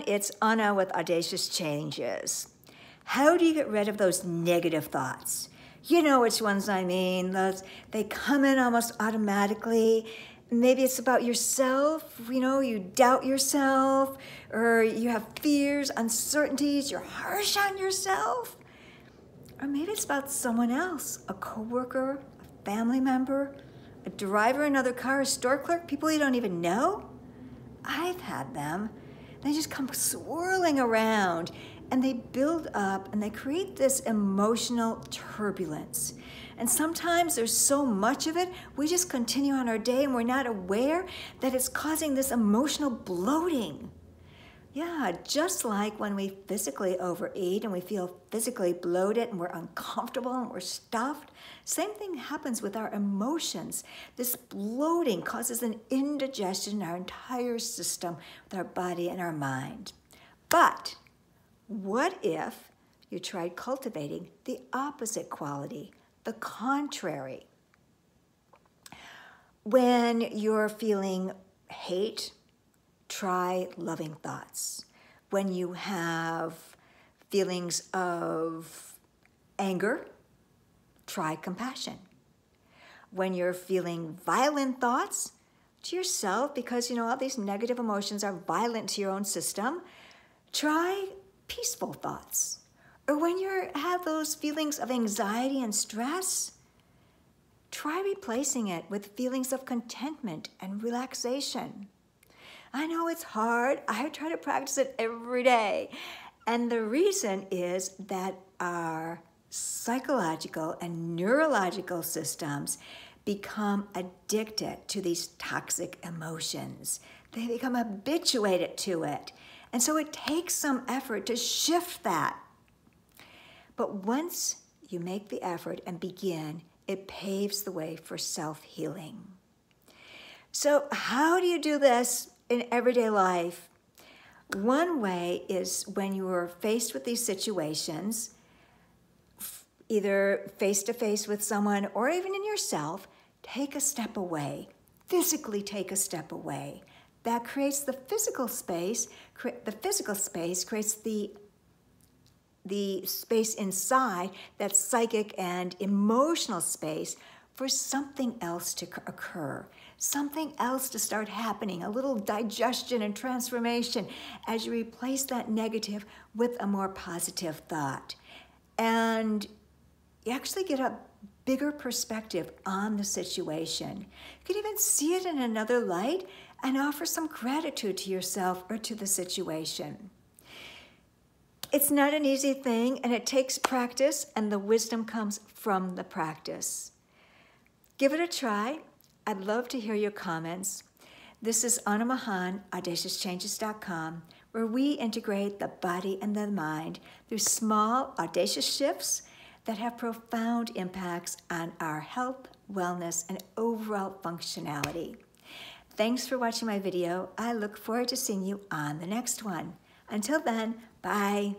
everyone, it's Anna with Audacious Changes. How do you get rid of those negative thoughts? You know which ones I mean. They come in almost automatically. Maybe it's about yourself, you know, you doubt yourself, or you have fears, uncertainties, you're harsh on yourself. Or maybe it's about someone else, a coworker, a family member, a driver in another car, a store clerk, people you don't even know. I've had them. They just come swirling around and they build up and they create this emotional turbulence. And sometimes there's so much of it, we just continue on our day and we're not aware that it's causing this emotional bloating. Yeah, just like when we physically overeat and we feel physically bloated and we're uncomfortable and we're stuffed, same thing happens with our emotions. This bloating causes an indigestion in our entire system with our body and our mind. But what if you tried cultivating the opposite quality, the contrary? When you're feeling hate, try loving thoughts. When you have feelings of anger, try compassion. When you're feeling violent thoughts to yourself, because you know all these negative emotions are violent to your own system, try peaceful thoughts. Or when you have those feelings of anxiety and stress, try replacing it with feelings of contentment and relaxation. I know it's hard. I try to practice it every day. And the reason is that our psychological and neurological systems become addicted to these toxic emotions. They become habituated to it. And so it takes some effort to shift that. But once you make the effort and begin, it paves the way for self-healing. So how do you do this in everyday life? One way is when you are faced with these situations, either face-to-face with someone or even in yourself, take a step away, physically take a step away. That creates the physical space. The physical space creates the space inside, that psychic and emotional space, for something else to occur, something else to start happening, a little digestion and transformation as you replace that negative with a more positive thought. And you actually get a bigger perspective on the situation. You can even see it in another light and offer some gratitude to yourself or to the situation. It's not an easy thing, and it takes practice, and the wisdom comes from the practice. Give it a try. I'd love to hear your comments. This is Anna Mahan, AudaciousChanges.com, where we integrate the body and the mind through small, audacious shifts that have profound impacts on our health, wellness, and overall functionality. Thanks for watching my video. I look forward to seeing you on the next one. Until then, bye.